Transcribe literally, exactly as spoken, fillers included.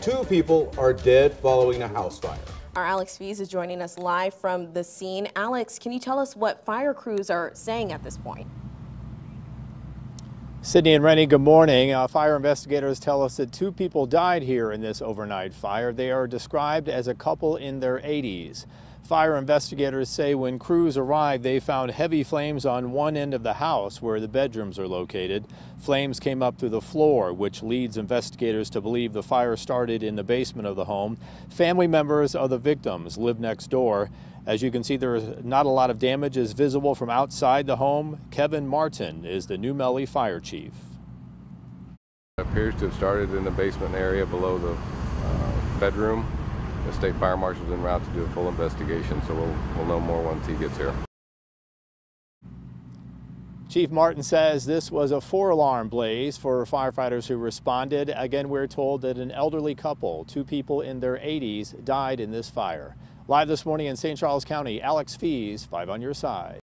Two people are dead following a house fire. Our Alex Fies is joining us live from the scene. Alex, can you tell us what fire crews are saying at this point? Sydney and Rennie, good morning. Uh, fire investigators tell us that two people died here in this overnight fire. They are described as a couple in their eighties. Fire investigators say when crews arrived, they found heavy flames on one end of the house where the bedrooms are located. Flames came up through the floor, which leads investigators to believe the fire started in the basement of the home. Family members of the victims live next door. As you can see, there is not a lot of damage is visible from outside the home. Kevin Martin is the New Melly Fire Chief. It appears to have started in the basement area below the uh, bedroom. The state fire marshal's en route to do a full investigation, so we'll, we'll know more once he gets here. Chief Martin says this was a four-alarm blaze for firefighters who responded. Again, we're told that an elderly couple, two people in their eighties, died in this fire. Live this morning in Saint Charles County, Alex Fies, five on your side.